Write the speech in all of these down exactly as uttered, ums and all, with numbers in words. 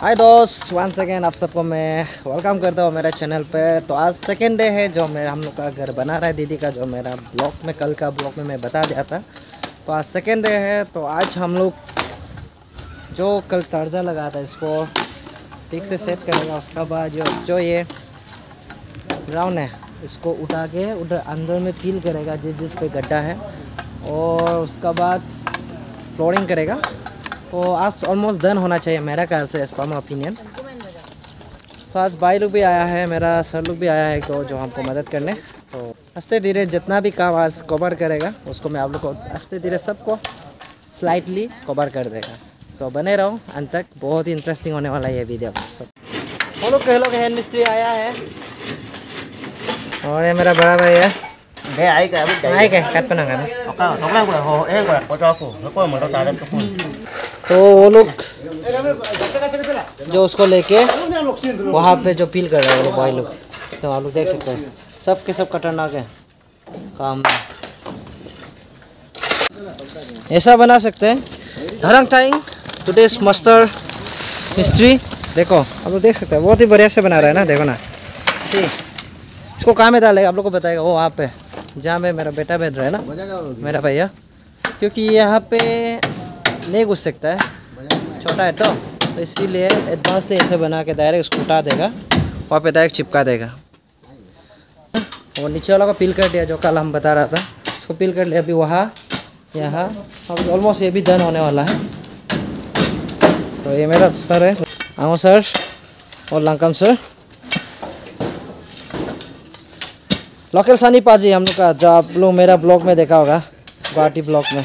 हाय दोस्त, once again आप सबको मैं वेलकम करता हूँ मेरे चैनल पे। तो आज सेकेंड डे है जो मेरा हम लोग का घर बना रहा है दीदी का, जो मेरा ब्लॉग में कल का ब्लॉग में मैं बता दिया था। तो आज सेकेंड डे है, तो आज हम लोग जो कल तर्जा लगा था इसको ठीक से सेट करेंगे। उसके बाद जो जो ये राउंड है इसको उठा के उधर अंदर में फील करेगा जिस जिस पे गड्ढा है, और उसका बाद फ्लोरिंग करेगा। तो आज ऑलमोस्ट डन होना चाहिए मेरा ख्याल से, एज पर माई ओपिनियन। तो आज भाई लोग भी आया है, मेरा सर लोग भी आया है तो जो हमको मदद करने। तो आस्ते धीरे जितना भी काम आज कवर करेगा उसको मैं आप लोग को आस्ते धीरे सबको स्लाइटली कवर कर देगा। सो so, बने रहो अंत तक, बहुत ही इंटरेस्टिंग होने वाला है ये वीडियो। सो हम लोग कह लो हैंड मिस्त्री आया है, और ये मेरा बड़ा भाई है। बे आई का आई का कट पना का ओका ओका गुड़ा हो ए गुड़ा ओचा को को मोटा ताकत को। तो वो लोग जो उसको लेके वहां पे जो फील कर रहे हैं भाई लोग, तो आप लोग देख सकते हैं सब के सब खतरनाक है काम। ऐसा बना सकते हैं धरंग टाइम टुडेस मास्टर मिस्ट्री। देखो आप लोग देख सकते हैं बहुत ही बढ़िया से बना रहा है ना। देखो ना, सी इसको कहाँ में डालेगा आप लोग को बताएगा। वो वहाँ पे जहाँ पे मेरा बेटा बैठ रहा है ना, मेरा भैया, क्योंकि यहाँ पे नहीं घुस सकता है, छोटा है तो, तो इसीलिए एडवांसली ऐसे बना के डायरेक्ट उसको उठा देगा, वहाँ पे डायरेक्ट चिपका देगा। और नीचे वाला को पील कर दिया जो कल हम बता रहा था, उसको पील कर लिया। अभी वहाँ यहाँ अब ऑलमोस्ट ये भी डन होने वाला है। तो ये मेरा सर है, आमो सर और लंकम सर, लोकल सानी पाजी हम लोग का, जो आप लोग मेरा ब्लॉग में देखा होगा गुवाहाटी ब्लॉग में।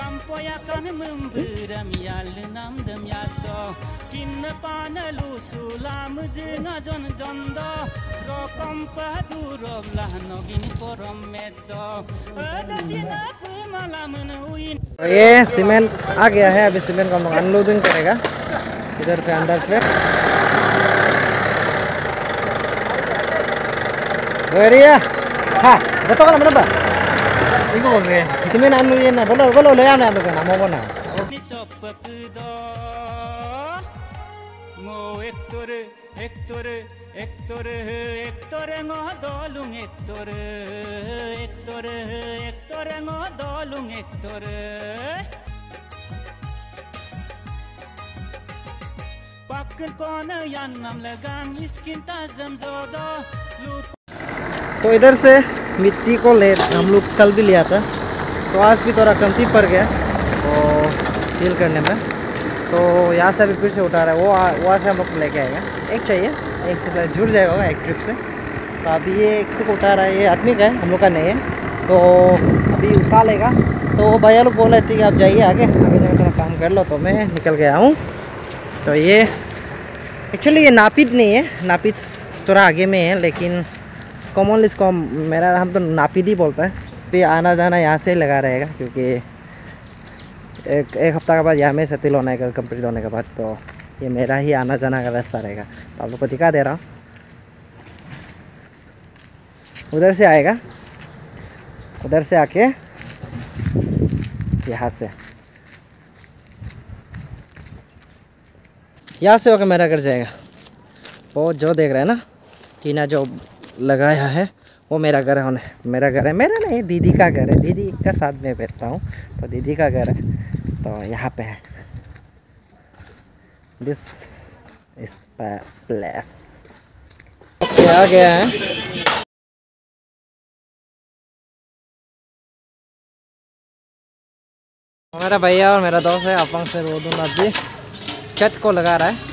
Kampoya kami memberam yal nam dam yato kin panalu sulam jenga jon jondo rokom padurom lahno gin porom meto adachina malam nuin। ये सीमेंट आ गया है, अभी सीमेंट का हम लोग अनलोडिंग करेगा इधर पे अंदर पे। बढ़िया, हाँ बताओ ना मनबा सीमेंट आलू ये ना बोलो बोलो ले आना आलू का नाम बोलो ना। तो इधर से मिट्टी को ले हम लोग कल भी लिया था, तो आज भी थोड़ा कमती पड़ गया तो फील करने में। तो यहाँ से अभी फिर से उठा रहा है, वो वहाँ से हम लोग लेके आएगा। एक चाहिए, एक से जुड़ जाएगा होगा एक ट्रिप से। तो अभी ये एक को उठा रहा है, ये आदमी का है, हम लोग का नहीं है, तो अभी उठा लेगा। तो भैया लोग बोल रहे थे कि आप जाइए आगे, अभी जगह थोड़ा काम कर लो, तो मैं निकल गया हूँ। तो ये एक्चुअली ये नापित नहीं है, नापित थोड़ा आगे में है, लेकिन कॉमनली इसको मेरा हम तो नापिद ही बोलते हैं। पे आना जाना यहाँ से लगा रहेगा, क्योंकि एक एक हफ्ता के बाद यहाँ में सेटल होने का, कंप्लीट होने के बाद तो ये मेरा ही आना जाना का रास्ता रहेगा। तो आप लोग को दिखा दे रहा हूँ, उधर से आएगा, उधर से आके यहाँ से यहाँ से होकर मेरा घर जाएगा। वो जो देख रहे हैं ना टीना जो लगाया है, वो मेरा घर है, मेरा घर है, मेरा नहीं दीदी का घर है, दीदी का साथ में बैठता हूँ, तो दीदी का घर है। तो यहाँ पे है, दिस इस प्लेस आ गया है। हमारा भैया और मेरा दोस्त है अपन से रोडनाथ जी छत को लगा रहा है।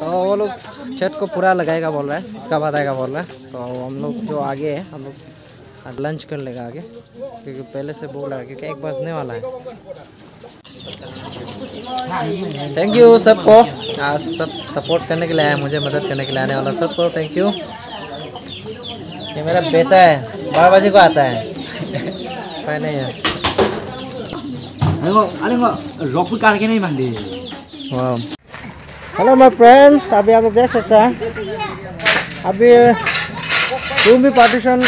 तो वो लोग छत को पूरा लगाएगा बोल रहा है, उसका बाद आएगा बोल रहा है। तो हम लोग जो आगे है हम लोग लंच कर लेगा आगे, क्योंकि पहले से बोल रहा है क्योंकि एक बजने वाला है। थैंक यू सबको, आज सब सपोर्ट करने के लिए आया, मुझे मदद करने के लिए आने वाला सबको थैंक यू। ये मेरा बेटा है, बारह बजे को आता है नहीं है। हेलो माय फ्रेंड्स, अभी आप देख सकते हैं अभी रूम भी पार्टीशन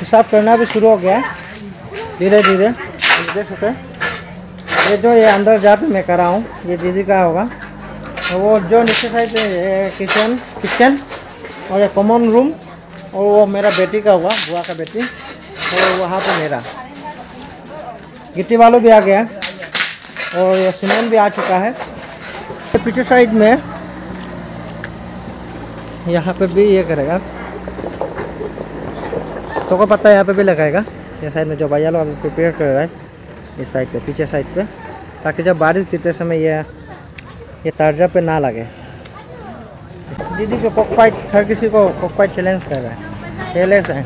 हिसाब करना भी शुरू हो गया है धीरे धीरे। देख सकते हैं ये जो ये अंदर जा पे मैं कर रहा हूँ ये दीदी का होगा, वो जो नीचे साइड किचन किचन और ये कॉमन रूम और वो मेरा बेटी का होगा, बुआ का बेटी, और वहाँ पे मेरा गिट्टी वालों भी आ गया और ये सीमेंट भी आ चुका है। पीछे साइड में यहाँ पे भी ये करेगा, तो को पता है यहाँ पे भी लगाएगा। ये साइड में जो भैया लोग प्रिपेयर कर रहा है इस साइड पे पीछे साइड पे, ताकि जब बारिश गिरते समय ये ये तारजा पे ना लगे। दीदी के कॉकपाइट, हर किसी को कॉकपाइट चैलेंज कर रहा है पहले से।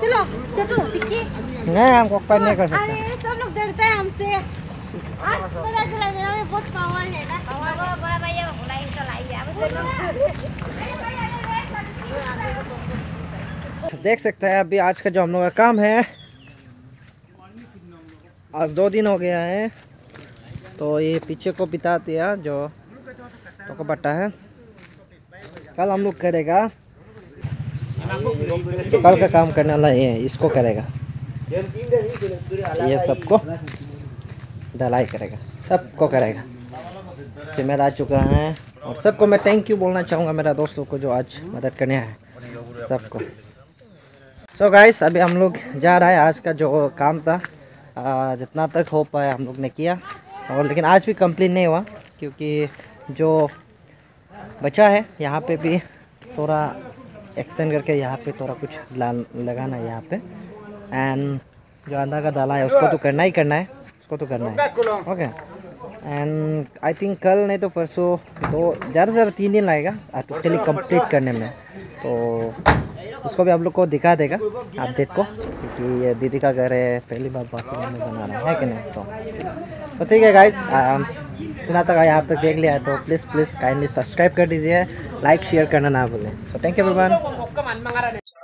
चलो चलो नहीं, हम कॉकपाइट नहीं कर सकते, सब लोग डरते हैं हमसे। बहुत पावर है ना, बड़ा भैया बुलाई चलाइए। देख सकते हैं अभी आज का जो हम लोग का काम है, आज दो दिन हो गया है, तो ये पीछे को बिता दिया जो तो बट्टा है, कल हम लोग करेगा, कल का काम करने वाला ये इसको करेगा, ये सबको ढलाई करेगा, सबको करेगा। सिमेंट आ चुका है और सबको मैं थैंक यू बोलना चाहूँगा मेरा दोस्तों को जो आज मदद करने आए सबको। सो so गाइस, अभी हम लोग जा रहा है, आज का जो काम था आ, जितना तक हो पाया हम लोग ने किया, और लेकिन आज भी कंप्लीट नहीं हुआ क्योंकि जो बचा है यहाँ पे भी थोड़ा एक्सटेंड करके यहाँ पे थोड़ा कुछ लगाना है यहाँ पे, एंड जो अंदर का डाला है उसको तो करना ही करना है, उसको तो करना है ओके। एंड आई थिंक कल नहीं तो परसों, तो ज़्यादा से ज़्यादा तीन दिन लगेगा टोटली कम्प्लीट करने में, तो उसको भी आप लोग को दिखा देगा आप देखो, क्योंकि ये दीदी का घर है, पहली बार बाथरूम में बना रहा है कि नहीं। तो तो ठीक है गाइस, इतना तक यहाँ तक देख लिया है तो प्लीज़ प्लीज़ काइंडली सब्सक्राइब कर दीजिए, लाइक शेयर करना ना भूलें। So thank you everyone.